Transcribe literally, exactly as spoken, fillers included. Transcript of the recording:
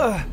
Ugh!